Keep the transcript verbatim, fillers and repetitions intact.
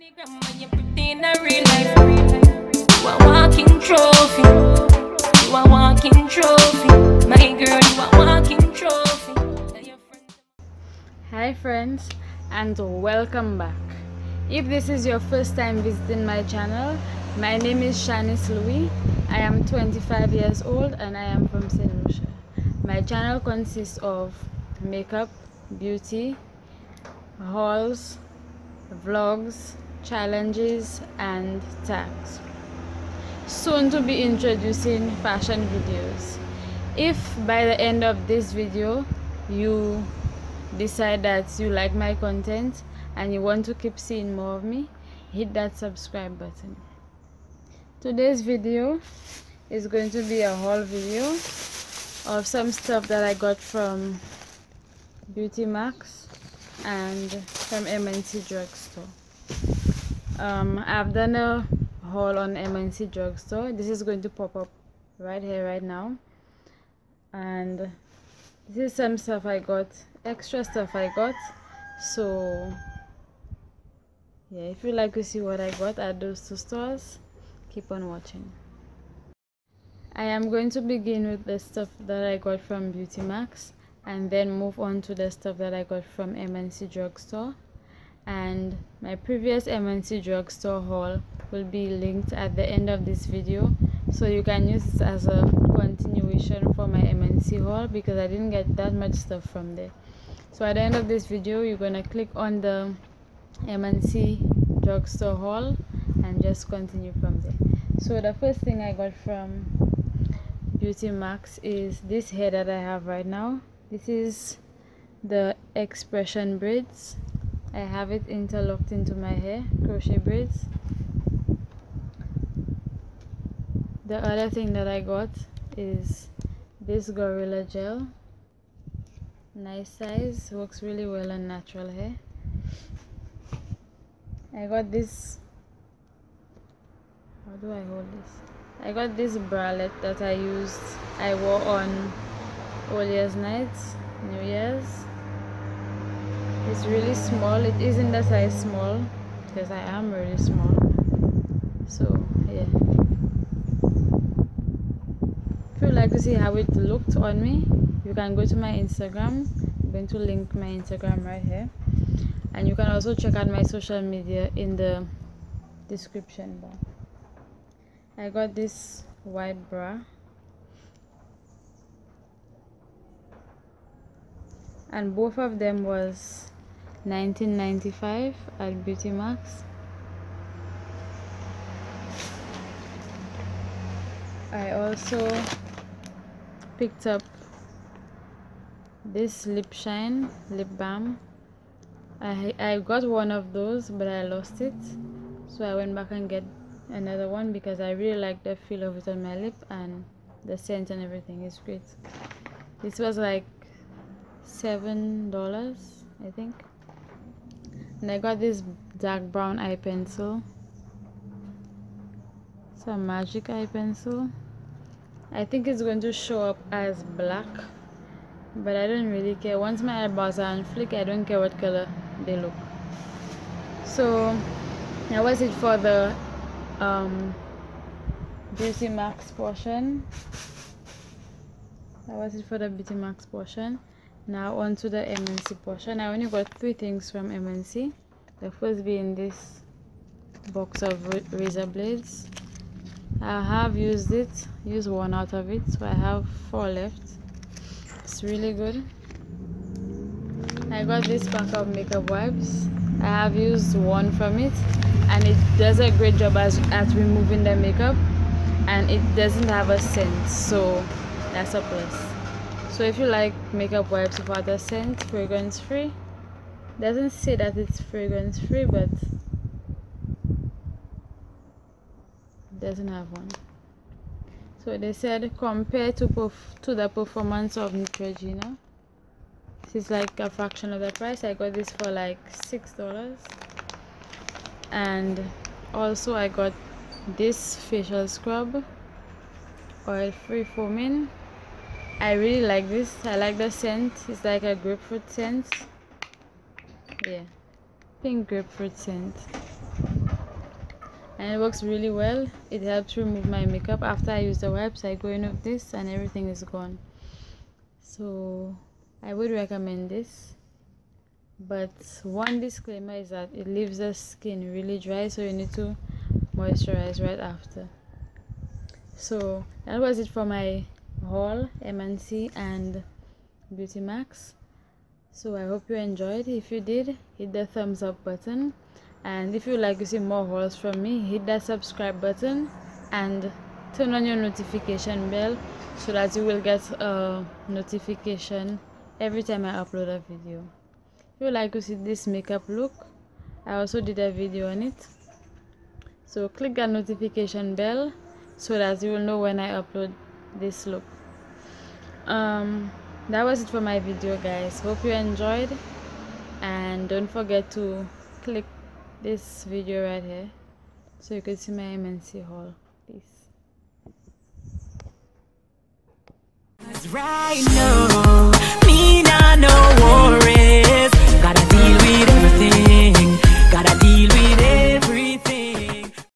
Hi friends, and welcome back. If this is your first time visiting my channel, my name is Shanice Louis. I am twenty-five years old and I am from Saint Lucia. My channel consists of makeup, beauty, hauls, vlogs, challenges and tags. Soon to be introducing fashion videos. If by the end of this video you decide that you like my content and you want to keep seeing more of me, hit that subscribe button. Today's video is going to be a haul video of some stuff that I got from Beauty Max and from M and C drugstore. um I've done a haul on M and C drugstore. This is going to pop up right here right now, and this is some stuff I got, extra stuff I got. So yeah, if you like to see what I got at those two stores, keep on watching. I am going to begin with the stuff that I got from Beauty Max and then move on to the stuff that I got from M and C drugstore, and my previous M and C drugstore haul will be linked at the end of this video, so you can use this as a continuation for my M and C haul because I didn't get that much stuff from there. So at the end of this video, you're gonna click on the M and C drugstore haul and just continue from there. So the first thing I got from Beauty Max is this hair that I have right now. This is the Expression braids. I have it interlocked into my hair, crochet braids. The other thing that I got is this Gorilla Gel. Nice size, works really well on natural hair. I got this, how do I hold this? I got this bralette that I used, I wore on All Year's Nights, New Year's. It's really small, it isn't the size small because I am really small. So yeah, if you'd like to see how it looked on me, you can go to my Instagram. I'm going to link my Instagram right here, and you can also check out my social media in the description bar. I got this white bra, and both of them was nineteen ninety-five at Beauty Max. I also picked up this lip shine, lip balm. I, I got one of those but I lost it, so I went back and get another one because I really like the feel of it on my lip, and the scent and everything is great. This was like seven dollars, I think. And I got this dark brown eye pencil. It's a magic eye pencil. I think it's going to show up as black, but I don't really care. Once my eyebrows are on flick, I don't care what color they look. So that was it for the um, Beauty Max portion. That was it for the Beauty Max portion. Now on to the M and C portion. I only got three things from M and C. The first being this box of razor blades. I have used it, used one out of it, so I have four left. It's really good. I got this pack of makeup wipes. I have used one from it, and it does a great job as, at removing the makeup, and it doesn't have a scent, so that's a plus. So if you like makeup wipes without a scent, fragrance free. Doesn't say that it's fragrance free, but doesn't have one. So they said compare to perf to the performance of Neutrogena. This is like a fraction of the price. I got this for like six dollars. And also I got this facial scrub, oil free foaming. I really like this. I like the scent. It's like a grapefruit scent. Yeah, pink grapefruit scent. and it works really well. It helps remove my makeup. After I use the wipes, I go in with this and everything is gone. So I would recommend this, but one disclaimer is that it leaves the skin really dry, so you need to moisturize right after. So that was it for my haul, M and C and Beauty Max. So I hope you enjoyed. If you did, hit the thumbs up button, and if you like to see more hauls from me, hit that subscribe button and turn on your notification bell so that you will get a notification every time I upload a video. If you like to see this makeup look, I also did a video on it, so click that notification bell so that you will know when I upload this look. Um that was it for my video, guys. Hope you enjoyed, and don't forget to click this video right here so you can see my M and C haul. Peace. Right now.